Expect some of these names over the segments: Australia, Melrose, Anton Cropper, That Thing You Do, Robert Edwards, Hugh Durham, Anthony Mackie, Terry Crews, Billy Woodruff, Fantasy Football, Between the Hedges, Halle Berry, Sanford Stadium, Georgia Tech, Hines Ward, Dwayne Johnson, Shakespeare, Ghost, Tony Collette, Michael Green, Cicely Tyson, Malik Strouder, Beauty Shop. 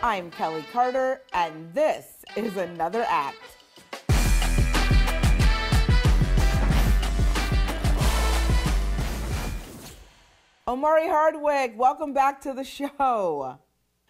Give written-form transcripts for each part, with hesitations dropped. I'm Kelly Carter, and this is Another Act. Omari Hardwick, welcome back to the show.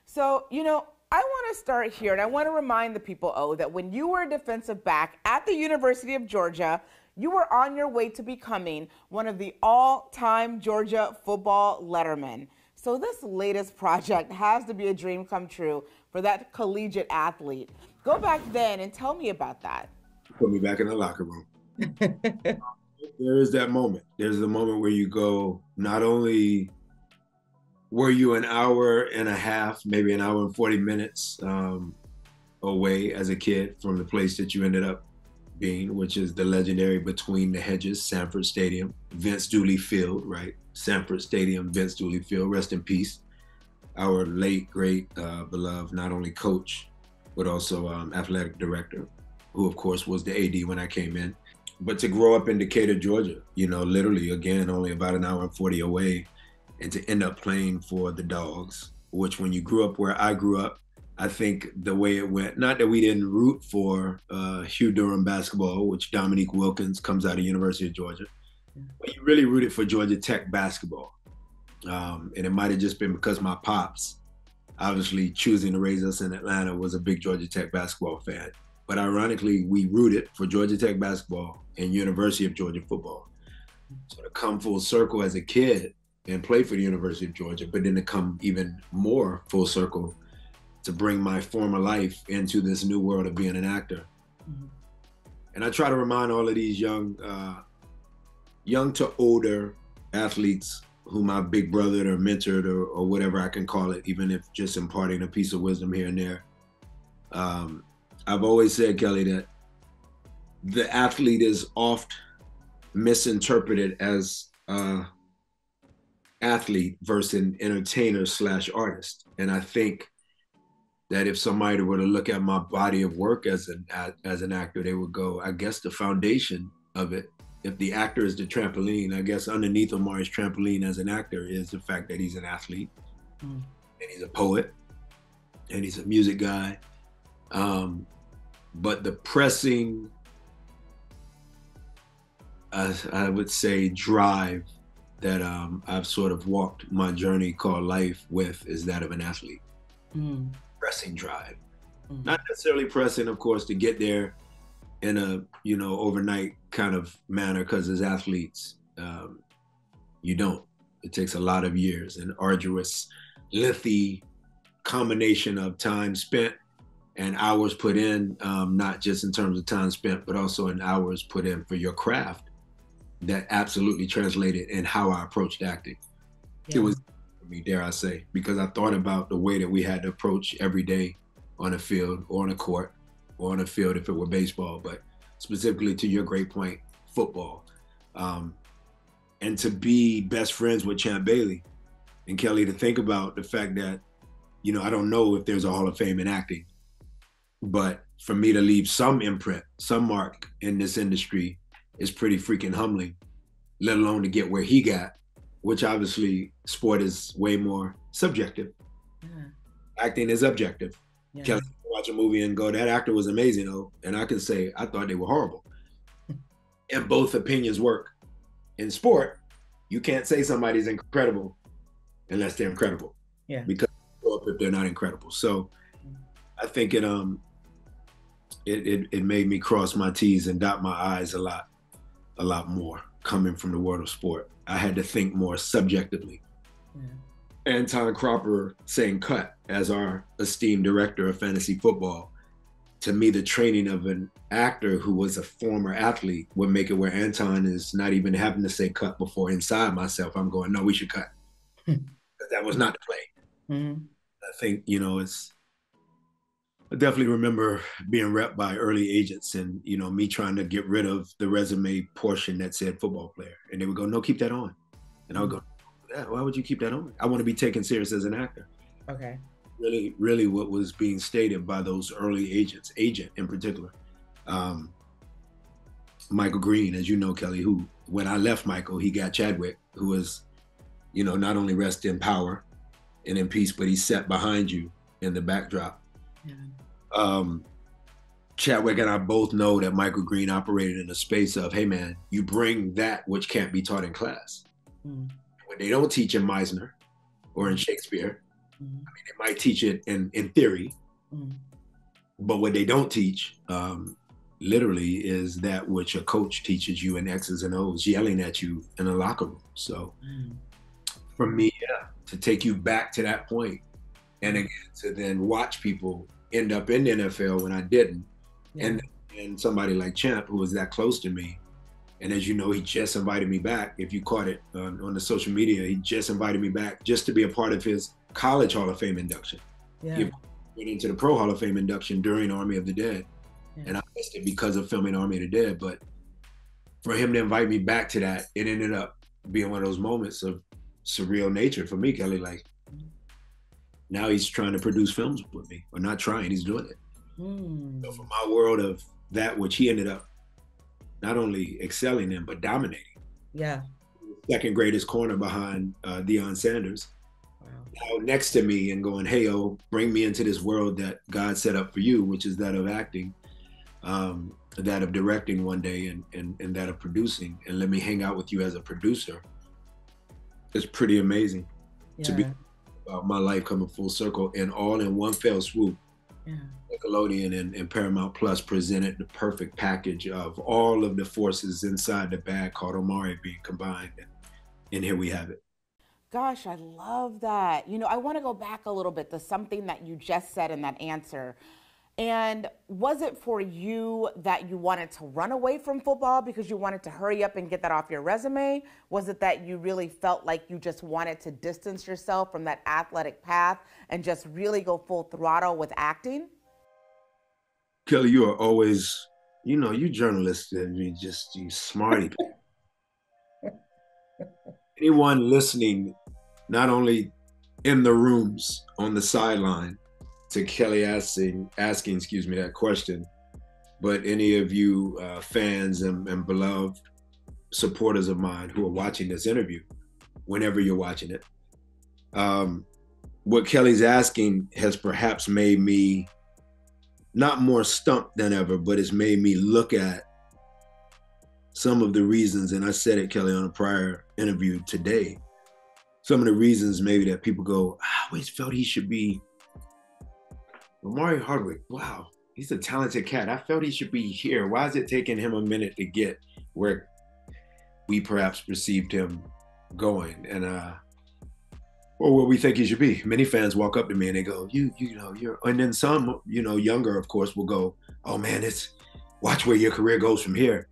So, you know, I want to start here, and I want to remind the people, that when you were a defensive back at the University of Georgia, you were on your way to becoming one of the all-time Georgia football lettermen. So this latest project has to be a dream come true for that collegiate athlete. Go back then and tell me about that. Put me back in the locker room. There is that moment. There's the moment where you go, not only were you an hour and a half, maybe an hour and 40 minutes away as a kid from the place that you ended up being, which is the legendary Between the Hedges, Sanford Stadium, Vince Dooley Field, right? Sanford Stadium, Vince Dooley Field, rest in peace. Our late, great, beloved, not only coach, but also athletic director, who of course was the AD when I came in. But to grow up in Decatur, Georgia, you know, literally again, only about an hour and 40 away, and to end up playing for the Dogs, which when you grew up where I grew up, I think the way it went, not that we didn't root for Hugh Durham basketball, which Dominique Wilkins comes out of University of Georgia, but you really rooted for Georgia Tech basketball. And it might've just been because my pops, obviously choosing to raise us in Atlanta, was a big Georgia Tech basketball fan. But ironically, we rooted for Georgia Tech basketball and University of Georgia football. So to come full circle as a kid and play for the University of Georgia, but then to come even more full circle to bring my former life into this new world of being an actor. Mm-hmm. And I try to remind all of these young to older athletes who my big brother or mentored or whatever I can call it, even if just imparting a piece of wisdom here and there. I've always said, Kelly, that the athlete is oft misinterpreted as athlete versus an entertainer/artist. And I think that if somebody were to look at my body of work as an actor, they would go, I guess the foundation of it, if the actor is the trampoline, I guess underneath Omari's trampoline as an actor is the fact that he's an athlete, and he's a poet, and he's a music guy. But the pressing, I would say, drive that I've sort of walked my journey called life with is that of an athlete. Pressing drive. Not necessarily pressing, of course, to get there in a, you know, overnight kind of manner, because as athletes, you don't. It takes a lot of years, an arduous, lengthy combination of time spent and hours put in, not just in terms of time spent, but also in hours put in for your craft that absolutely translated in how I approached acting. Yeah. It was for me, dare I say, because I thought about the way that we had to approach every day on a field or on a court, or on a field if it were baseball, but specifically to your great point, football. And to be best friends with Champ Bailey and Kelly, to think about the fact that, you know, I don't know if there's a Hall of Fame in acting, but for me to leave some imprint, some mark in this industry is pretty freaking humbling, let alone to get where he got, which obviously sport is way more subjective. Yeah. Acting is objective. Yeah. Kelly, watch a movie and go, that actor was amazing though, and I can say I thought they were horrible. And both opinions work. In sport, you can't say somebody's incredible unless they're incredible. Yeah. Because they show up if they're not incredible. So I think it made me cross my T's and dot my I's a lot more coming from the world of sport. I had to think more subjectively. Yeah. Anton Cropper saying cut as our esteemed director of fantasy football. To me, the training of an actor who was a former athlete would make it where Anton is not even having to say cut before inside myself. I'm going, no, we should cut. That was not the play. Mm-hmm. I think, you know, I definitely remember being repped by early agents and, you know, me trying to get rid of the resume portion that said football player. And they would go, no, keep that on. And I would go, why would you keep that on? I want to be taken serious as an actor. Okay. Really, really what was being stated by those early agents, agent in particular. Michael Green, as you know, Kelly, who, when I left Michael, he got Chadwick, who was, you know, not only rest in power and in peace, but he sat behind you in the backdrop. Yeah. Chadwick and I both know that Michael Green operated in the space of, hey man, you bring that which can't be taught in class. Mm. When they don't teach in Meisner or in Shakespeare, I mean, they might teach it in theory, but what they don't teach literally is that which a coach teaches you in X's and O's, yelling at you in a locker room. So for me, yeah, to take you back to that point, and again, to then watch people end up in the NFL when I didn't, and somebody like Champ, who was that close to me, and as you know, he just invited me back. If you caught it on the social media, he just invited me back just to be a part of his College Hall of Fame induction. Yeah. He went into the Pro Hall of Fame induction during Army of the Dead. Yeah. And I missed it because of filming Army of the Dead. But for him to invite me back to that, it ended up being one of those moments of surreal nature for me, Kelly. Like, now he's trying to produce films with me. Or not trying, he's doing it. Mm. So for my world of that, which he ended up not only excelling in, but dominating. Yeah. Second greatest corner behind Deion Sanders. Wow. Now next to me and going, hey, oh, bring me into this world that God set up for you, which is that of acting, that of directing one day, and that of producing, and let me hang out with you as a producer. It's pretty amazing to be about my life coming full circle and all in one fell swoop. Yeah. Nickelodeon and Paramount Plus presented the perfect package of all of the forces inside the bag called Omari being combined, and here we have it. Gosh, I love that. You know, I want to go back a little bit to something that you just said in that answer. And was it for you that you wanted to run away from football because you wanted to hurry up and get that off your resume? Was it that you really felt like you just wanted to distance yourself from that athletic path and just really go full throttle with acting? Kelly, you are always, you know, you journalists, you smarty. Anyone listening, not only in the rooms, on the sideline, to Kelly asking, excuse me, that question, but any of you fans and beloved supporters of mine who are watching this interview, whenever you're watching it, what Kelly's asking has perhaps made me not more stumped than ever, but it's made me look at some of the reasons, and I said it, Kelly, on a prior interview today, some of the reasons maybe that people go, I always felt he should be Omari Hardwick, wow, he's a talented cat. I felt he should be here. Why is it taking him a minute to get where we perhaps perceived him going, and or where we think he should be? Many fans walk up to me and they go, you know, and then some, you know, younger, of course, will go, oh man, it's watch where your career goes from here.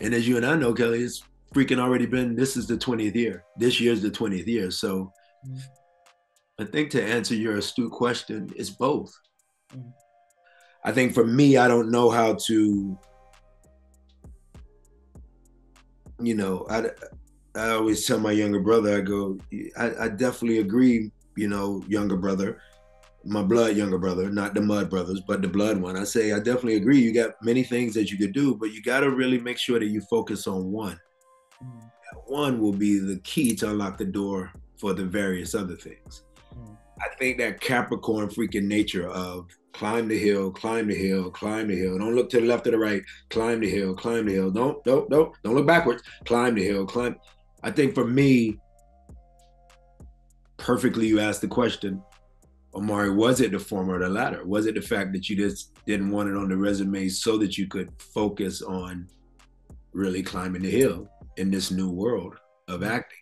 And as you and I know, Kelly, it's freaking already been, this is the 20th year. This year's the 20th year. So I think to answer your astute question, it's both. I think for me, I don't know how to, you know, I always tell my younger brother, I go, I definitely agree, you know, younger brother, my blood younger brother, not the mud brothers, but the blood one. I say, I definitely agree. You got many things that you could do, but you got to really make sure that you focus on one. Mm. That one will be the key to unlock the door for the various other things. I think that Capricorn freaking nature of climb the hill, climb the hill, climb the hill. Don't look to the left or the right. Climb the hill, climb the hill. Don't look backwards. Climb the hill, climb. I think for me, perfectly you asked the question, Omari, was it the former or the latter? Was it the fact that you just didn't want it on the resume so that you could focus on really climbing the hill in this new world of acting?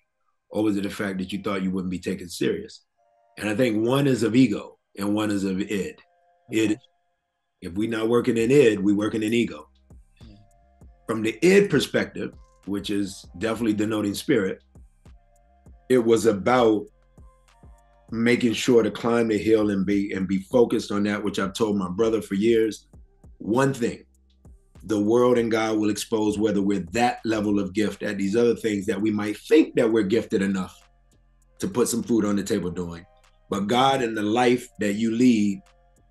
Or was it the fact that you thought you wouldn't be taken serious? And I think one is of ego and one is of id. Okay. Id, if we're not working in id, we're working in ego. Yeah. From the id perspective, which is definitely denoting spirit, it was about making sure to climb the hill and be focused on that, which I've told my brother for years. One thing, the world and God will expose whether we're that level of gift at these other things that we might think that we're gifted enough to put some food on the table doing. But God and the life that you lead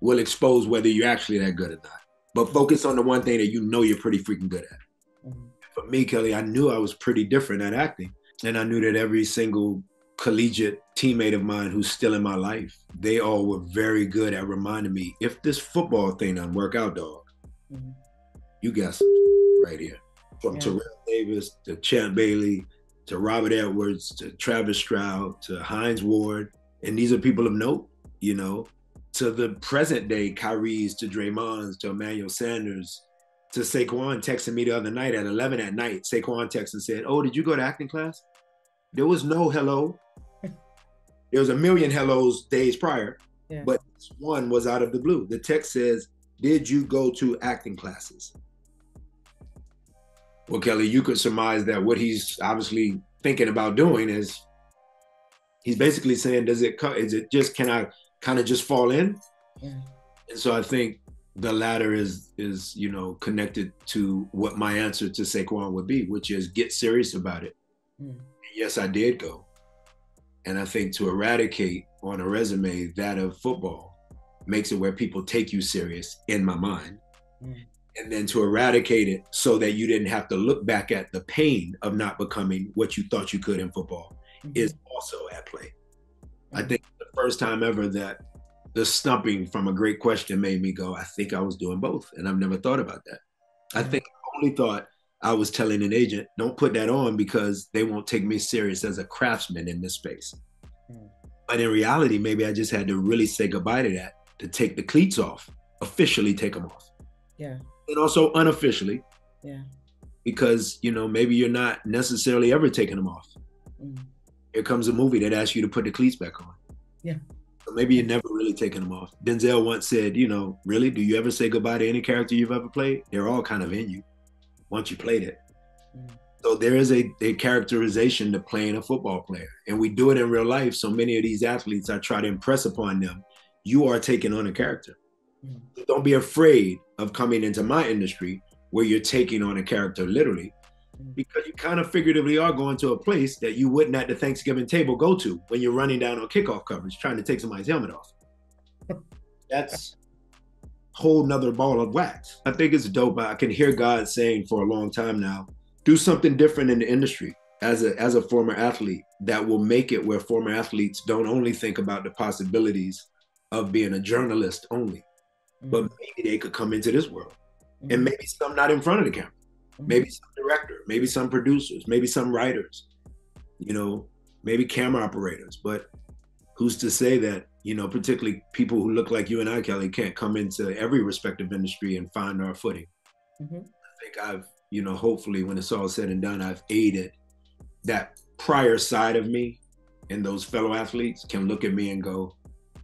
will expose whether you're actually that good or not. But focus on the one thing that you know you're pretty freaking good at. Mm-hmm. For me, Kelly, I knew I was pretty different at acting. And I knew that every single collegiate teammate of mine who's still in my life, they all were very good at reminding me, if this football thing doesn't work out, dog, mm-hmm. you got some right here. From Terrell Davis to Champ Bailey to Robert Edwards to Travis Stroud to Hines Ward, and these are people of note, you know, to the present day Kyries to Draymonds to Emmanuel Sanders to Saquon texting me the other night at 11 at night. Saquon texted and said, "Oh, did you go to acting class?" There was no hello. There was a million hellos days prior, but this one was out of the blue. The text says, "Did you go to acting classes?" Well, Kelly, you could surmise that what he's obviously thinking about doing is he's basically saying, does it come, is it just, can I kind of just fall in? Yeah. And so I think the latter is, you know, connected to what my answer to Saquon would be, which is get serious about it. Mm. Yes, I did go. And I think to eradicate on a resume that of football makes it where people take you serious, in my mind. Mm. And then to eradicate it so that you didn't have to look back at the pain of not becoming what you thought you could in football is also at play. I think the first time ever that the stumping from a great question made me go, I think I was doing both, and I've never thought about that. I think I only thought I was telling an agent, don't put that on because they won't take me serious as a craftsman in this space. But in reality, maybe I just had to really say goodbye to that, to take the cleats off, officially take them off. Yeah. And also unofficially, because, you know, maybe you're not necessarily ever taking them off. Here comes a movie that asks you to put the cleats back on. So maybe you're never really taking them off. Denzel once said, you know, really, do you ever say goodbye to any character you've ever played? They're all kind of in you once you played it. So there is a characterization to playing a football player. And we do it in real life. So many of these athletes, I try to impress upon them, you are taking on a character. Don't be afraid of coming into my industry where you're taking on a character literally, because you kind of figuratively are going to a place that you wouldn't at the Thanksgiving table go to when you're running down on kickoff coverage trying to take somebody's helmet off. That's a whole nother ball of wax. I think it's dope. I can hear God saying for a long time now, do something different in the industry as a former athlete that will make it where former athletes don't only think about the possibilities of being a journalist only, but maybe they could come into this world. And maybe some not in front of the camera, maybe some director, maybe some producers, maybe some writers, you know, maybe camera operators. But who's to say that, you know, particularly people who look like you and I, Kelly, can't come into every respective industry and find our footing. I think I've, you know, hopefully when it's all said and done, I've aided that prior side of me, and those fellow athletes can look at me and go,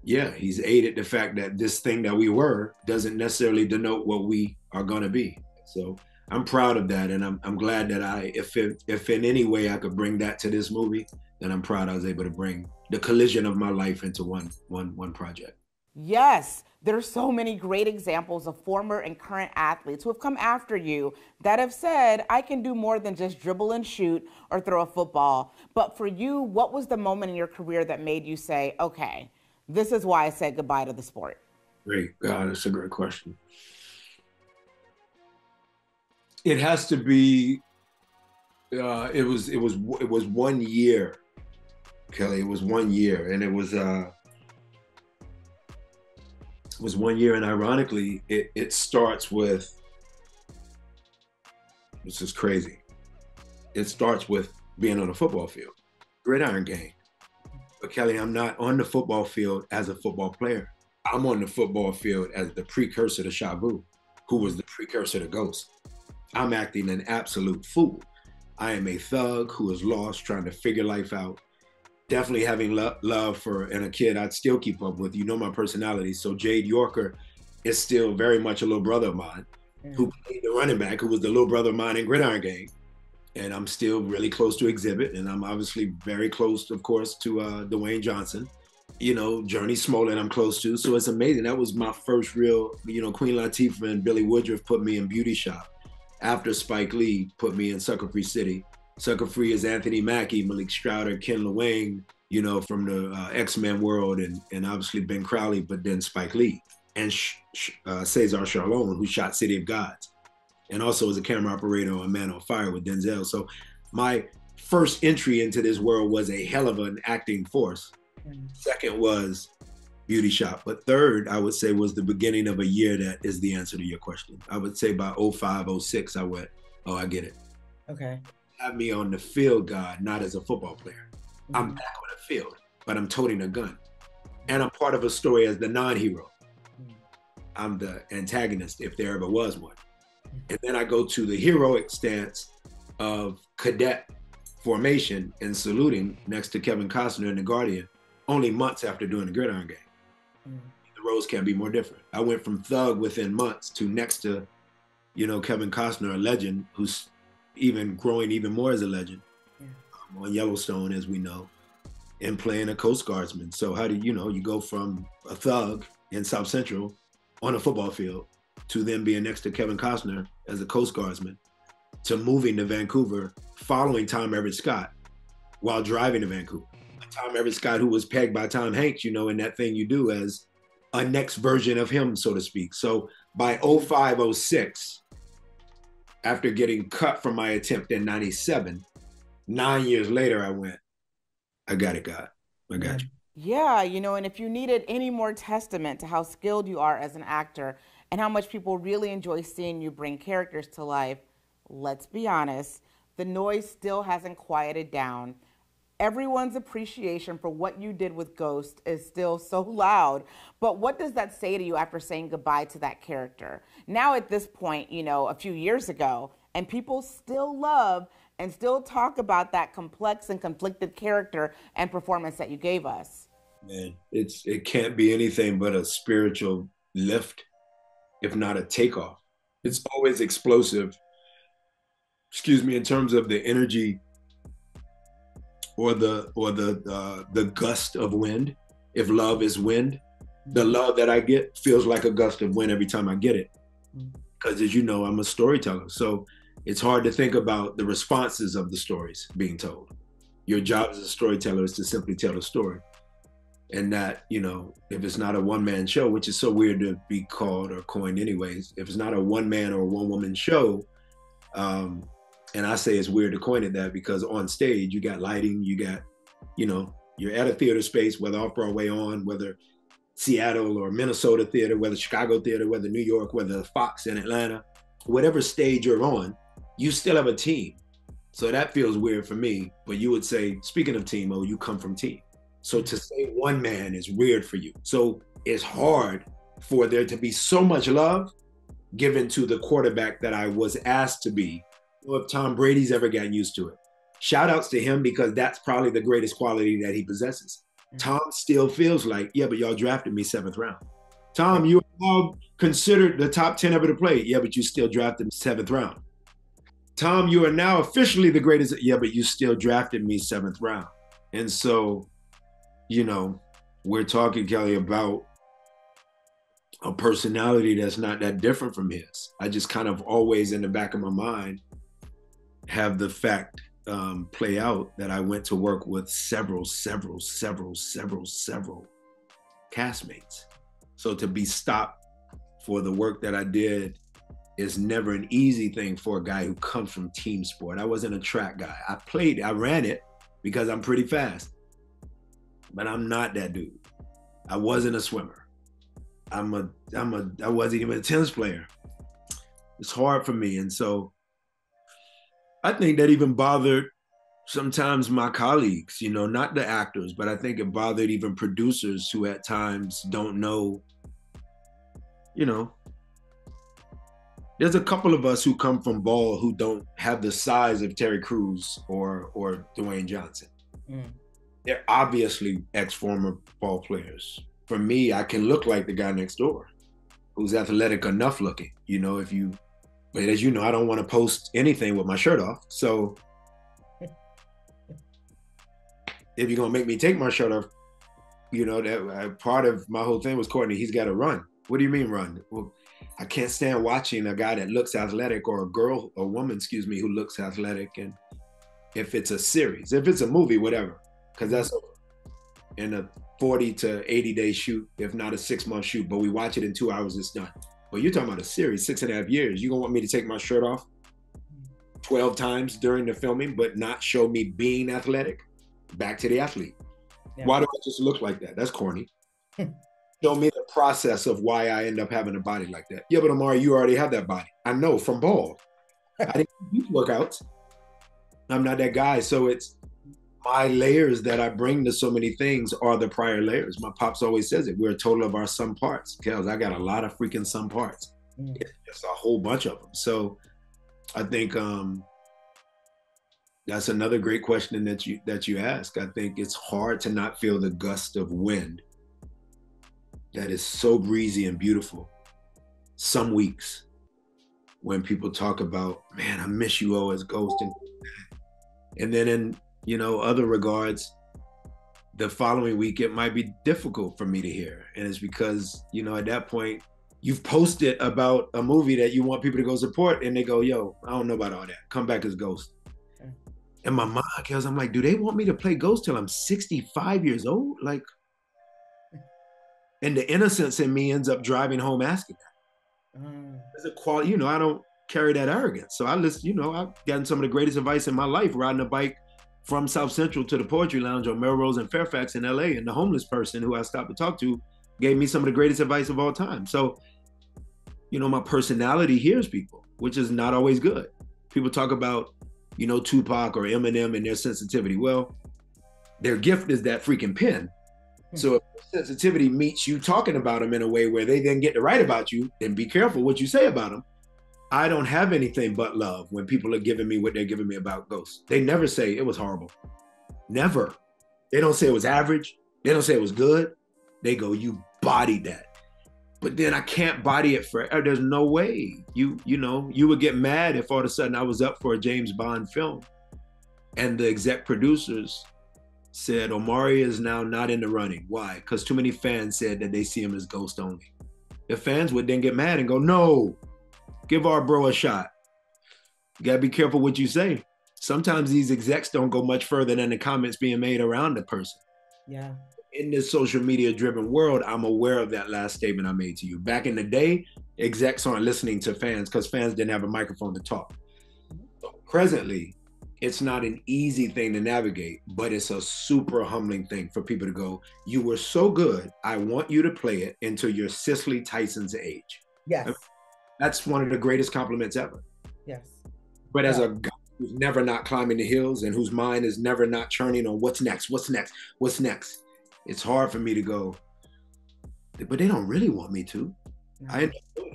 yeah, he's aided the fact that this thing that we were doesn't necessarily denote what we are going to be. So I'm proud of that. And I'm glad that if in any way I could bring that to this movie, then I'm proud I was able to bring the collision of my life into one project. Yes, there are so many great examples of former and current athletes who have come after you that have said, I can do more than just dribble and shoot or throw a football. But for you, what was the moment in your career that made you say, okay, this is why I said goodbye to the sport? Great. God, that's a great question. It has to be, it was 1 year, Kelly, it was 1 year. And it was 1 year. And ironically, it starts with, this is crazy. It starts with being on a football field, gridiron game. But Kelly, I'm not on the football field as a football player. I'm on the football field as the precursor to Shabu, who was the precursor to Ghost. I'm acting an absolute fool. I am a thug who is lost, trying to figure life out, definitely having love for, and a kid I'd still keep up with. You know my personality. So Jade Yorker is still very much a little brother of mine who played the running back, who was the little brother of mine in gridiron game. And I'm still really close to Exhibit, and I'm obviously very close, of course, to Dwayne Johnson. You know, Journey Smollett I'm close to, so it's amazing. That was my first real, you know, Queen Latifah and Billy Woodruff put me in Beauty Shop. After Spike Lee put me in Sucker Free City. Sucker Free is Anthony Mackie, Malik Strouder, Ken Lewang, you know, from the X-Men world, and obviously Ben Crowley, but then Spike Lee, and Cesar Charlon, who shot City of Gods, and also as a camera operator on Man on Fire with Denzel. So my first entry into this world was a hell of an acting force. Second was Beauty Shop. But third, I would say, was the beginning of a year that is the answer to your question. I would say by 05, 06, I went, oh, I get it. Okay. Have me on the field, God, not as a football player. Mm-hmm. I'm back on the field, but I'm toting a gun. And I'm part of a story as the non-hero. Mm-hmm. I'm the antagonist, if there ever was one. Mm-hmm. And then I go to the heroic stance of cadet formation and saluting next to Kevin Costner in The Guardian, only months after doing the Gridiron Game. Mm-hmm. The roles can't be more different. I went from thug within months to next to, you know, Kevin Costner, a legend who's even growing even more as a legend, yeah, on Yellowstone, as we know, and playing a Coast Guardsman. So how do you know, you go from a thug in South Central on a football field to then being next to Kevin Costner as a Coast Guardsman, to moving to Vancouver, following Tom Everett Scott while driving to Vancouver. Tom Everett Scott, who was pegged by Tom Hanks, you know, in That Thing You Do, as a next version of him, so to speak. So by 05, 06, after getting cut from my attempt in 97, 9 years later, I went, I got it, God. I got you. Yeah, you know, and if you needed any more testament to how skilled you are as an actor and how much people really enjoy seeing you bring characters to life, let's be honest, the noise still hasn't quieted down. Everyone's appreciation for what you did with Ghost is still so loud. But what does that say to you after saying goodbye to that character? Now at this point, you know, a few years ago, and people still love and still talk about that complex and conflicted character and performance that you gave us. Man, it can't be anything but a spiritual lift, if not a takeoff. It's always explosive, excuse me, in terms of the energy or the gust of wind. If love is wind, the love that I get feels like a gust of wind every time I get it. Because as you know, I'm a storyteller. So it's hard to think about the responses of the stories being told. Your job as a storyteller is to simply tell a story. And that, you know, if it's not a one-man show, which is so weird to be called or coined anyways, if it's not a one-man or one-woman show, and I say it's weird to coin it that, because on stage, you got lighting, you got, you know, you're at a theater space, whether off-Broadway on, whether Seattle or Minnesota theater, whether Chicago theater, whether New York, whether Fox in Atlanta, whatever stage you're on, you still have a team. So that feels weird for me, but you would say, speaking of team, oh, you come from team. So to say one man is weird for you. So it's hard for there to be so much love given to the quarterback that I was asked to be. If Tom Brady's ever gotten used to it, shout outs to him, because that's probably the greatest quality that he possesses. Tom still feels like, yeah, but y'all drafted me 7th round. Tom, you are now considered the top 10 ever to play. Yeah, but you still drafted me 7th round. Tom, you are now officially the greatest. Yeah, but you still drafted me 7th round. And so, you know, we're talking, Kelly, about a personality that's not that different from his. I just kind of always in the back of my mind have the fact play out that I went to work with several castmates. So to be stopped for the work that I did is never an easy thing for a guy who comes from team sport. I wasn't a track guy. I ran it because I'm pretty fast, but I'm not that dude. I wasn't a swimmer. I wasn't even a tennis player. It's hard for me. And so I think that even bothered sometimes my colleagues, you know, not the actors, but I think it bothered even producers who at times don't know, you know, there's a couple of us who come from ball who don't have the size of Terry Crews or Dwayne Johnson. Mm. They're obviously ex-former ball players. For me, I can look like the guy next door who's athletic enough looking, you know, if you, but as you know, I don't want to post anything with my shirt off. So if you're going to make me take my shirt off, you know, that part of my whole thing was, Courtney, he's got to run. What do you mean run? Well, I can't stand watching a guy that looks athletic, or a woman, excuse me, who looks athletic. And if it's a series, if it's a movie, whatever, because that's in a 40 to 80 day shoot, if not a 6-month shoot, but we watch it in 2 hours, it's done. Well, you're talking about a series, 6.5 years. You're gonna want me to take my shirt off 12 times during the filming, but not show me being athletic? Back to the athlete. Yeah. Why do I just look like that? That's corny. Show me the process of why I end up having a body like that. Yeah, but Omari, you already have that body. I know from ball. I didn't do workouts. I'm not that guy. So it's my layers that I bring to so many things are the prior layers. My pops always says it. We're a total of our sum parts. Kels, I got a lot of freaking sum parts. It's just a whole bunch of them. So I think that's another great question that you ask. I think it's hard to not feel the gust of wind that is so breezy and beautiful some weeks when people talk about, man, I miss you all as Ghost. And then in, you know, other regards, the following week, it might be difficult for me to hear. And it's because, you know, at that point, you've posted about a movie that you want people to go support and they go, yo, I don't know about all that. Come back as Ghost. Okay. And my mom, I'm like, do they want me to play Ghost till I'm 65 years old? Like, and the innocence in me ends up driving home asking that. There's a quality, you know, I don't carry that arrogance. So I listen, you know, I've gotten some of the greatest advice in my life riding a bike from South Central to the Poetry Lounge on Melrose and Fairfax in LA. And the homeless person who I stopped to talk to gave me some of the greatest advice of all time. So, you know, my personality hears people, which is not always good. People talk about, you know, Tupac or Eminem and their sensitivity. Well, their gift is that freaking pen. So if sensitivity meets you talking about them in a way where they then get to write about you, then be careful what you say about them. I don't have anything but love when people are giving me what they're giving me about Ghost. They never say it was horrible. Never. They don't say it was average. They don't say it was good. They go, you bodied that. But then I can't body it forever. There's no way. You know, you would get mad if all of a sudden I was up for a James Bond film and the exec producers said, Omari is now not in the running. Why? Because too many fans said that they see him as Ghost only. The fans would then get mad and go, no, give our bro a shot. You gotta be careful what you say. Sometimes these execs don't go much further than the comments being made around the person. Yeah. In this social media driven world, I'm aware of that last statement I made to you. Back in the day, execs aren't listening to fans because fans didn't have a microphone to talk. So presently, it's not an easy thing to navigate, but it's a super humbling thing for people to go, you were so good, I want you to play it until you're Cicely Tyson's age. Yes. That's one of the greatest compliments ever. Yes. But yeah, as a guy who's never not climbing the hills and whose mind is never not churning on what's next, it's hard for me to go, but they don't really want me to. No. I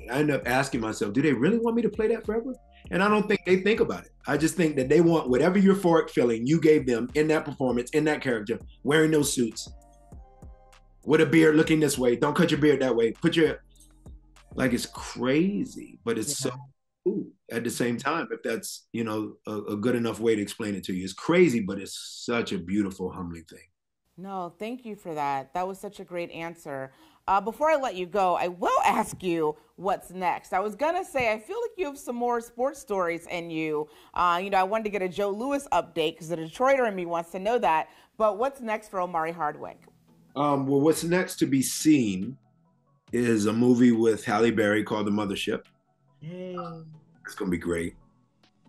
end up asking myself, do they really want me to play that forever? And I don't think they think about it. I just think that they want whatever euphoric feeling you gave them in that performance, in that character, wearing those suits, with a beard looking this way, don't cut your beard that way, put your, like, it's crazy, but it's so cool at the same time, if that's, you know, a good enough way to explain it to you. It's crazy, but it's such a beautiful, humbling thing. No, thank you for that. That was such a great answer. Before I let you go, I will ask you what's next. I was going to say, I feel like you have some more sports stories in you. You know, I wanted to get a Joe Louis update because the Detroiter in me wants to know that. But what's next for Omari Hardwick? Well, what's next to be seen is a movie with Halle Berry called The Mothership. It's going to be great.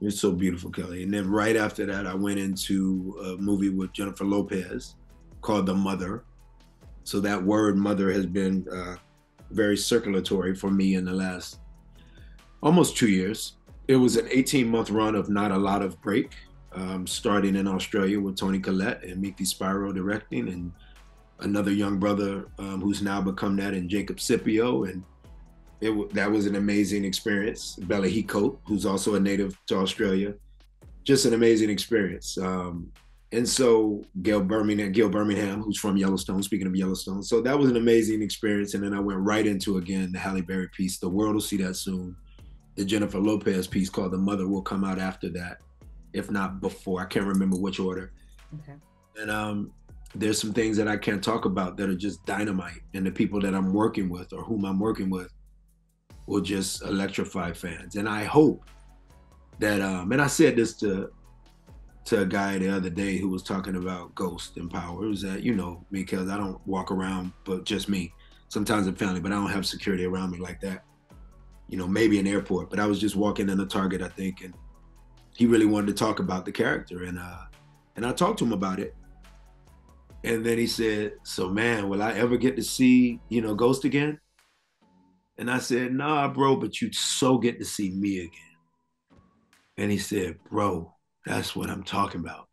You're so beautiful, Kelly. And then right after that, I went into a movie with Jennifer Lopez called The Mother. So that word mother has been very circulatory for me in the last almost 2 years. It was an 18-month run of not a lot of break, starting in Australia with Tony Collette and Miki Spiro directing, and another young brother who's now become that in Jacob Scipio. And that was an amazing experience. Bella Heacote, who's also a native to Australia, just an amazing experience. And so Gail Birmingham, who's from Yellowstone, speaking of Yellowstone. So that was an amazing experience. And then I went right into, again, the Halle Berry piece. The world will see that soon. The Jennifer Lopez piece called The Mother will come out after that, if not before. I can't remember which order. Okay. And there's some things that I can't talk about that are just dynamite. And the people that I'm working with or whom I'm working with will just electrify fans. And I hope that, and I said this to a guy the other day who was talking about Ghost and power, is that, you know, because I don't walk around, but just me, sometimes in family, but I don't have security around me like that. You know, maybe an airport, but I was just walking in the Target, I think, and he really wanted to talk about the character. And I talked to him about it. And then he said, so man, will I ever get to see, you know, Ghost again? And I said, nah, bro, but you'd so get to see me again. And he said, bro, that's what I'm talking about.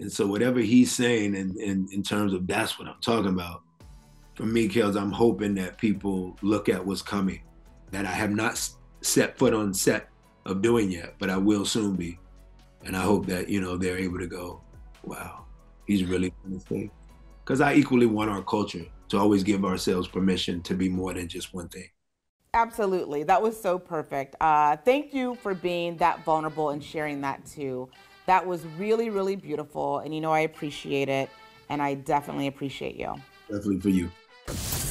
And so whatever he's saying in terms of that's what I'm talking about, for me, Kels, I'm hoping that people look at what's coming, that I have not set foot on set of doing yet, but I will soon be. And I hope that, you know, they're able to go, wow, he's really doing this thing. Because I equally want our culture to always give ourselves permission to be more than just one thing. Absolutely. That was so perfect. Thank you for being that vulnerable and sharing that too. That was really, really beautiful. And you know, I appreciate it. And I definitely appreciate you. Definitely for you.